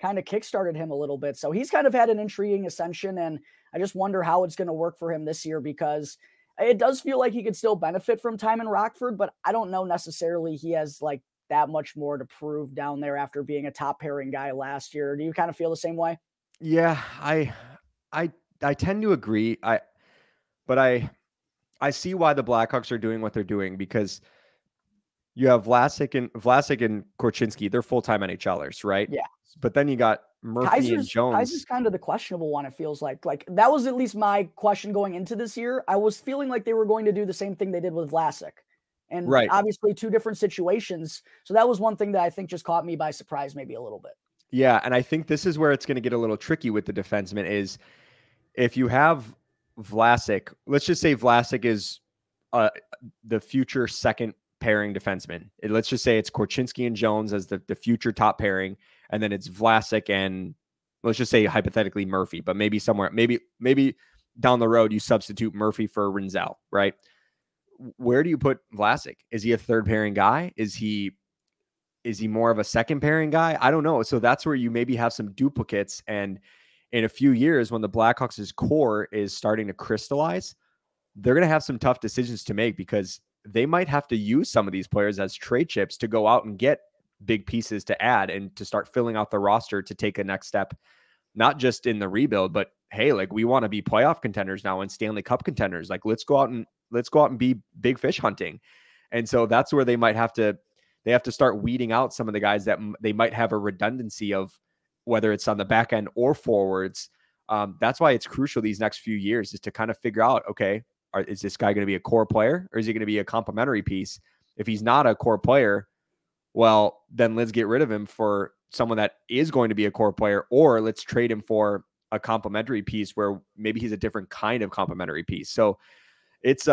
kind of kickstarted him a little bit. So he's kind of had an intriguing ascension, and I just wonder how it's going to work for him this year, because it does feel like he could still benefit from time in Rockford, but I don't know necessarily he has like that much more to prove down there after being a top pairing guy last year. Do you kind of feel the same way? Yeah, I tend to agree. I But I see why the Blackhawks are doing what they're doing, because you have Vlasic and Korchinski. They're full-time NHLers, right? Yeah. But then you got Murphy and Jones. Kaiser's kind of the questionable one, it feels like. That was at least my question going into this year. I was feeling like they were going to do the same thing they did with Vlasic. And right. Obviously two different situations. So that was one thing that I think just caught me by surprise maybe a little bit. Yeah, and I think this is where it's going to get a little tricky with the defenseman is if you have Vlasic, let's just say Vlasic is the future second pairing defenseman. Let's just say it's Korchinski and Jones as the future top pairing, and then it's Vlasic and let's just say hypothetically Murphy, but maybe somewhere, maybe down the road you substitute Murphy for Renzel, right? Where do you put Vlasic? Is he a third pairing guy? Is he more of a second pairing guy? I don't know. So that's where you maybe have some duplicates. And in a few years, when the Blackhawks' core is starting to crystallize, they're going to have some tough decisions to make because they might have to use some of these players as trade chips to go out and get big pieces to add and to start filling out the roster to take a next step, not just in the rebuild, but hey, like we want to be playoff contenders now and Stanley Cup contenders. Like let's go out and be big fish hunting. And so that's where they might have to start weeding out some of the guys that they might have a redundancy of, whether it's on the back end or forwards. That's why it's crucial these next few years is to kind of figure out, okay, is this guy going to be a core player or is he going to be a complementary piece? If he's not a core player, well, then let's get rid of him for someone that is going to be a core player, or let's trade him for a complementary piece where maybe he's a different kind of complementary piece. So it's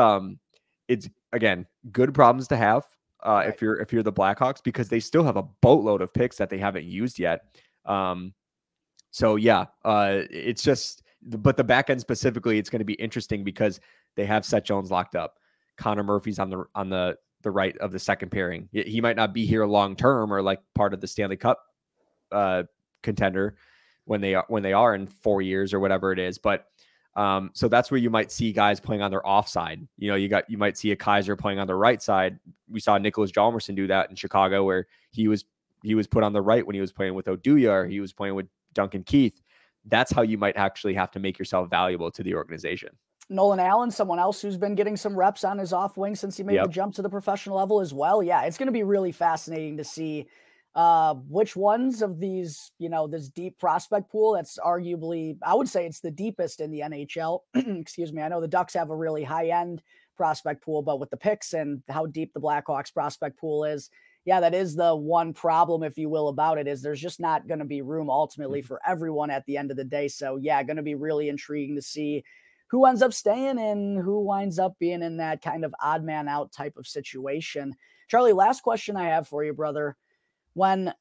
again, good problems to have right. if you're the Blackhawks, because they still have a boatload of picks that they haven't used yet. So yeah, it's just, but the back end specifically, it's going to be interesting because they have Seth Jones locked up. Connor Murphy's on the right of the second pairing. He might not be here long term or like part of the Stanley Cup contender when they are in 4 years or whatever it is. But so that's where you might see guys playing on their offside. You know, you might see a Kaiser playing on the right side. We saw Nicholas Jalmerson do that in Chicago, where he was put on the right when he was playing with Oduya, or he was playing with Duncan Keith. That's how you might actually have to make yourself valuable to the organization. Nolan Allen, someone else who's been getting some reps on his off wing since he made the jump to the professional level as well. Yeah, it's going to be really fascinating to see which ones of these, you know, this deep prospect pool that's arguably, I would say it's the deepest in the NHL. Excuse me. I know the Ducks have a really high end prospect pool, but with the picks and how deep the Blackhawks prospect pool is, yeah, that is the one problem, if you will, about it, is there's just not going to be room ultimately for everyone at the end of the day. So yeah, going to be really intriguing to see who ends up staying and who winds up being in that kind of odd man out type of situation. Charlie, last question I have for you, brother. When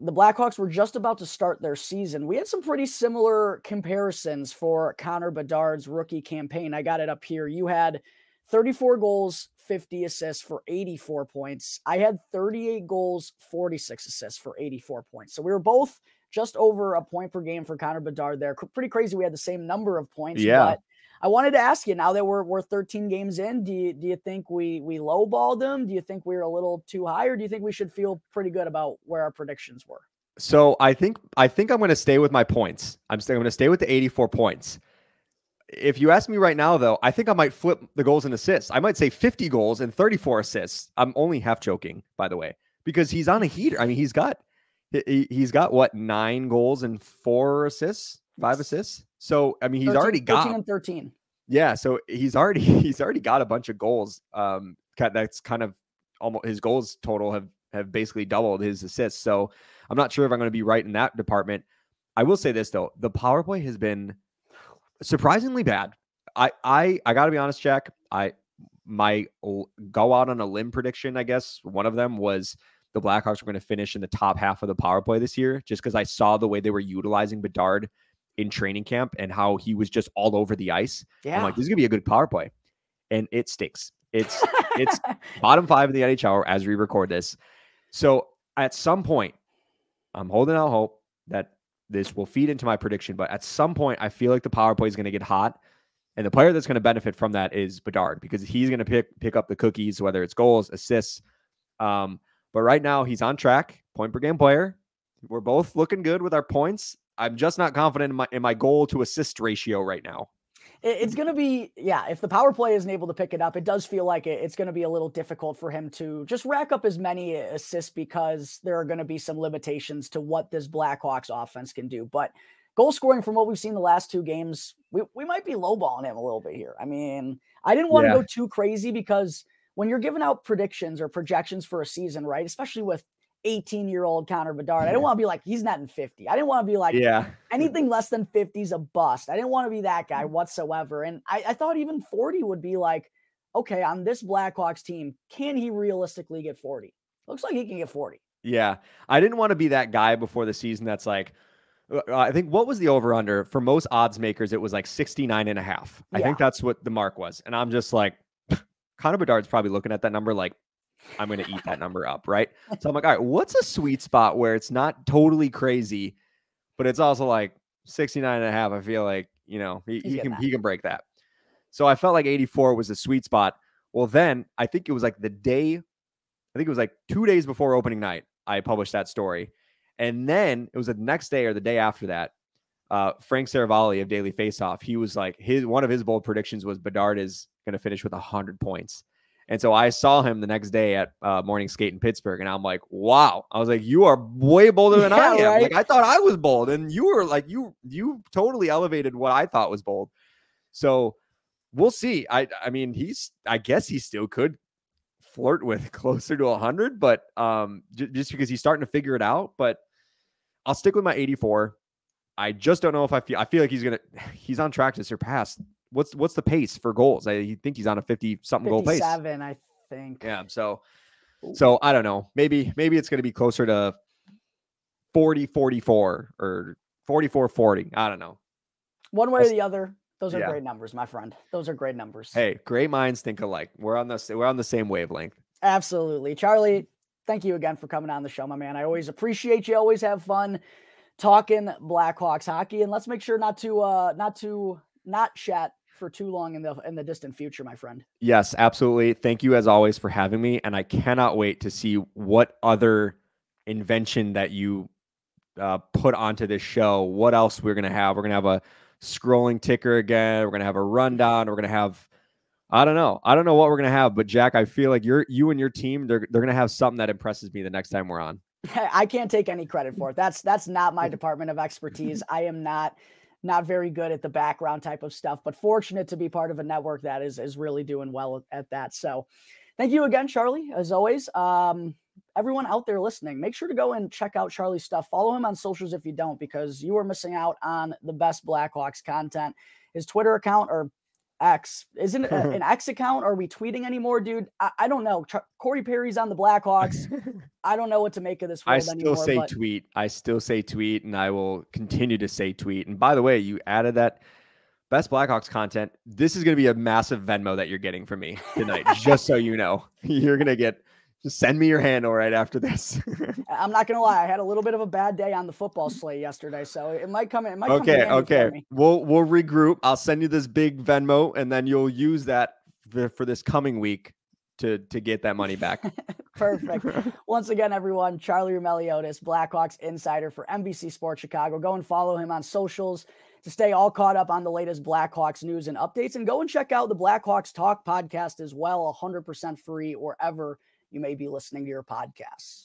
the Blackhawks were just about to start their season, we had some pretty similar comparisons for Connor Bedard's rookie campaign. I got it up here. You had 34 goals, 50 assists for 84 points. I had 38 goals, 46 assists for 84 points. So we were both just over a point per game for Connor Bedard there. Pretty crazy. We had the same number of points. Yeah. But I wanted to ask you, now that we're 13 games in, do you think we lowballed them? Do you think we were a little too high, or do you think we should feel pretty good about where our predictions were? So I think I'm going to stay with my points. I'm going to stay with the 84 points. If you ask me right now, though, I think I might flip the goals and assists. I might say 50 goals and 34 assists. I'm only half joking, by the way, because he's on a heater. I mean, he's got what, 9 goals and 4 assists, 5 assists. So, I mean, he's 13, already got 13 and 13. Yeah. So he's already got a bunch of goals. That's kind of almost his goals total have basically doubled his assists. So I'm not sure if I'm going to be right in that department. I will say this though, the power play has been surprisingly bad. I gotta be honest, Jack, my go out on a limb prediction, I guess one of them was the Blackhawks were going to finish in the top half of the power play this year, just because I saw the way they were utilizing Bedard in training camp and how he was just all over the ice. Yeah. I'm like, this is gonna be a good power play. And it stinks. It's bottom 5 in the NHL as we record this. So at some point, I'm holding out hope that this will feed into my prediction, but at some point, I feel like the power play is going to get hot, and the player that's going to benefit from that is Bedard, because he's going to pick up the cookies, whether it's goals, assists. But right now, he's on track, point per game player. We're both looking good with our points. I'm just not confident in my goal to assist ratio right now. it's going to be, if the power play isn't able to pick it up, it does feel like it's going to be a little difficult for him to just rack up as many assists because there are going to be some limitations to what this Blackhawks offense can do. But goal scoring, from what we've seen the last two games, we might be lowballing him a little bit here. I mean, I didn't want to go too crazy because when you're giving out predictions or projections for a season, right, especially with 18-year-old Connor Bedard, I didn't want to be like, he's not in 50. I didn't want to be like, anything less than 50 is a bust. I didn't want to be that guy whatsoever. And I thought even 40 would be like, okay, on this Blackhawks team, can he realistically get 40? Looks like he can get 40. Yeah. I didn't want to be that guy before the season that's like, I think what was the over under for most odds makers? It was like 69.5. I think that's what the mark was. And I'm just like, Connor Bedard's probably looking at that number like, I'm going to eat that number up, right? So I'm like, all right, what's a sweet spot where it's not totally crazy, but it's also like 69.5. I feel like, you know, he can break that. So I felt like 84 was a sweet spot. Well, then I think it was like the day, I think it was like 2 days before opening night, I published that story. And then it was the next day or the day after that, Frank Saravalli of Daily Faceoff, he was like, one of his bold predictions was Bedard is going to finish with 100 points. And so I saw him the next day at morning skate in Pittsburgh, and I'm like, wow. I was like, you are way bolder than I am. Right? Like, I thought I was bold, and you were like, you totally elevated what I thought was bold. So we'll see. I mean, I guess he still could flirt with closer to 100, but just because he's starting to figure it out. But I'll stick with my 84. I just don't know if I feel like he's on track to surpass. What's the pace for goals? I think he's on a 50-something goal pace. 57, I think. Yeah. So I don't know. Maybe it's going to be closer to 40-44 or 44-40. I don't know. One way or the other, those are great numbers, my friend. Those are great numbers. Hey, great minds think alike. We're on the same wavelength. Absolutely, Charlie. Thank you again for coming on the show, my man. I always appreciate you. Always have fun talking Blackhawks hockey, and let's make sure not to chat for too long in the distant future, my friend. Yes, absolutely. Thank you as always for having me. And I cannot wait to see what other invention that you put onto this show. What else we're going to have. We're going to have a scrolling ticker again. We're going to have a rundown. We're going to have, I don't know what we're going to have, but Jack, I feel like you and your team, they're going to have something that impresses me the next time we're on. I can't take any credit for it. That's not my department of expertise. I am not very good at the background type of stuff, but fortunate to be part of a network that is really doing well at that. So thank you again, Charlie, as always. Everyone out there listening, make sure to go and check out Charlie's stuff. Follow him on socials if you don't, because you are missing out on the best Blackhawks content. His Twitter account or X, isn't it an X account? Are we tweeting anymore, dude? I don't know. Corey Perry's on the Blackhawks. I don't know what to make of this world anymore. I still say tweet, and I will continue to say tweet. And by the way, you added that best Blackhawks content. This is going to be a massive Venmo that you're getting from me tonight, just so you know. You're going to get... Just send me your handle right after this. I'm not gonna lie, I had a little bit of a bad day on the football slate yesterday, so it might come in. It might come in me. We'll regroup. I'll send you this big Venmo, and then you'll use that for this coming week to get that money back. Perfect. Once again, everyone, Charlie Roumeliotis, Blackhawks insider for NBC Sports Chicago. Go and follow him on socials to stay all caught up on the latest Blackhawks news and updates, and go and check out the Blackhawks Talk podcast as well, 100% free wherever you may be listening to your podcasts.